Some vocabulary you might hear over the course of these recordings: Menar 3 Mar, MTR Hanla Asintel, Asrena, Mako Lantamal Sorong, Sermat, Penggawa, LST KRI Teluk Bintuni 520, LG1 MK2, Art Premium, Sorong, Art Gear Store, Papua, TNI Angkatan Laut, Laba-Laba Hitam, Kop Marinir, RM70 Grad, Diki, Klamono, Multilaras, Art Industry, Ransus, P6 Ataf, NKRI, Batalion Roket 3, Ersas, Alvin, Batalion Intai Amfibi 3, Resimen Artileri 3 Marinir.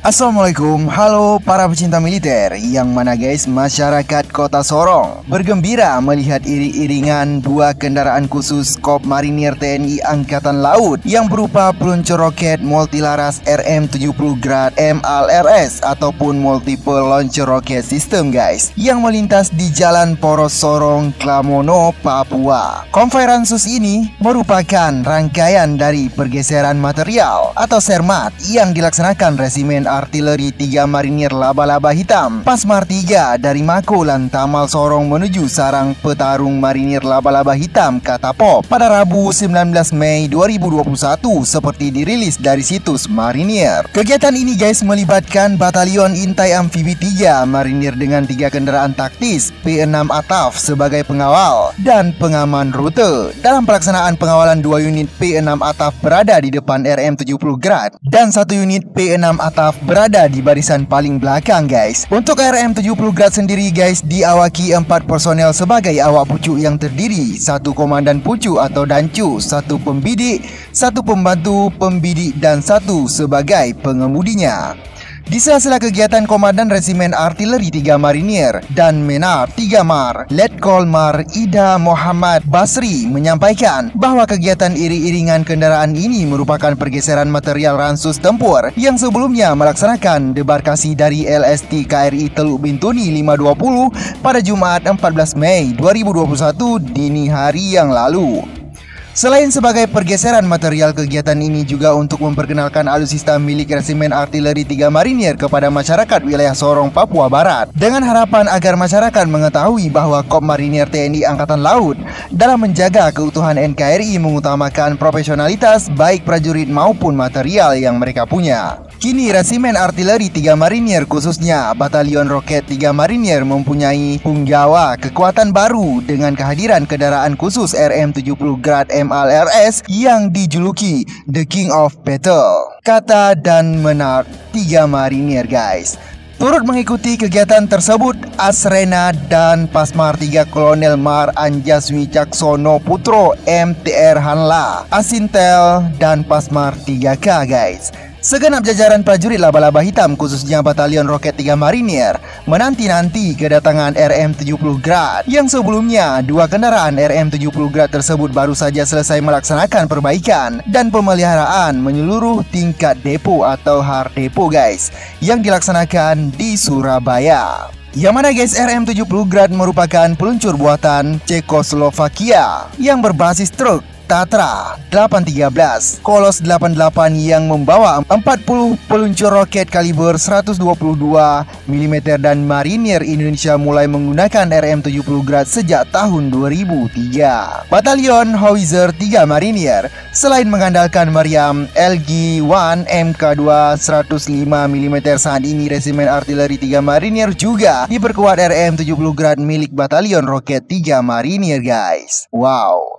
Assalamualaikum, halo para pecinta militer, yang mana guys masyarakat kota Sorong bergembira melihat iring-iringan dua kendaraan khusus Kop Marinir TNI Angkatan Laut yang berupa peluncur roket Multilaras RM70 Grad MLRS ataupun Multiple Launcher Rocket System guys, yang melintas di Jalan Poros Sorong, Klamono, Papua. Konvoi Ransus ini merupakan rangkaian dari pergeseran material atau Sermat yang dilaksanakan Resimen Artileri 3 Marinir Laba-Laba Hitam Pasmar 3 dari Mako Lantamal Sorong menuju sarang petarung Marinir Laba-Laba Hitam Katapop pada Rabu 19 Mei 2021 seperti dirilis dari situs Marinir. Kegiatan ini guys melibatkan Batalion Intai Amfibi 3 Marinir dengan 3 kendaraan taktis P6 Ataf sebagai pengawal dan pengaman rute. Dalam pelaksanaan pengawalan 2 unit P6 Ataf berada di depan RM70 Grad dan 1 unit P6 Ataf berada di barisan paling belakang guys. Untuk RM70 Grad sendiri guys diawaki 4 personel sebagai awak pucuk yang terdiri 1 komandan pucuk atau dancu, 1 pembidik, 1 pembantu pembidik, dan 1 sebagai pengemudinya. Di sela-sela kegiatan, Komandan Resimen Artileri 3 Marinir dan Menar 3 Mar, Letkol Mar Ida Muhammad Basri menyampaikan bahwa kegiatan iring-iringan kendaraan ini merupakan pergeseran material Ransus tempur yang sebelumnya melaksanakan debarkasi dari LST KRI Teluk Bintuni 520 pada Jumat 14 Mei 2021 dini hari yang lalu. Selain sebagai pergeseran material, kegiatan ini juga untuk memperkenalkan alutsista milik Resimen Artileri 3 Marinir kepada masyarakat wilayah Sorong, Papua Barat, dengan harapan agar masyarakat mengetahui bahwa Kop Marinir TNI Angkatan Laut dalam menjaga keutuhan NKRI mengutamakan profesionalitas baik prajurit maupun material yang mereka punya. Kini Resimen Artileri 3 Marinir, khususnya Batalion Roket 3 Marinir, mempunyai penggawa kekuatan baru dengan kehadiran kendaraan khusus RM70 Grad MLRS yang dijuluki The King of Battle, Kata dan Menar 3 Marinir guys. Turut mengikuti kegiatan tersebut Asrena dan Pasmar 3 Kolonel Mar Anjas Wicaksono Putro MTR Hanla Asintel dan Pasmar 3K guys. Segenap jajaran prajurit Laba-Laba Hitam khususnya Batalion Roket 3 Marinir menanti-nanti kedatangan RM70 Grad yang sebelumnya 2 kendaraan RM70 Grad tersebut baru saja selesai melaksanakan perbaikan dan pemeliharaan menyeluruh tingkat depo atau hardepo guys yang dilaksanakan di Surabaya. Yang mana guys RM70 Grad merupakan peluncur buatan Cekoslovakia yang berbasis truk Tatra 813, Kolos 88 yang membawa 40 peluncur roket kaliber 122 mm, dan Marinir Indonesia mulai menggunakan RM70 Grad sejak tahun 2003. Batalion Hauser 3 Marinir selain mengandalkan meriam LG1 MK2 105 mm, saat ini Resimen Artileri 3 Marinir juga diperkuat RM70 Grad milik Batalion Roket 3 Marinir guys. Wow.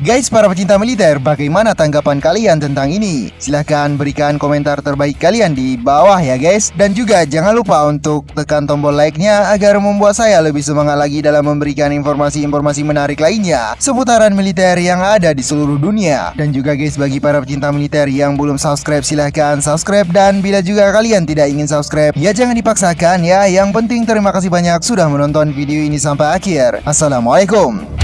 Guys, para pecinta militer, bagaimana tanggapan kalian tentang ini? Silahkan berikan komentar terbaik kalian di bawah ya guys. Dan juga jangan lupa untuk tekan tombol like-nya agar membuat saya lebih semangat lagi dalam memberikan informasi-informasi menarik lainnya seputaran militer yang ada di seluruh dunia. Dan juga guys, bagi para pecinta militer yang belum subscribe, silahkan subscribe. Dan bila juga kalian tidak ingin subscribe, ya jangan dipaksakan ya. Yang penting terima kasih banyak sudah menonton video ini sampai akhir. Assalamualaikum.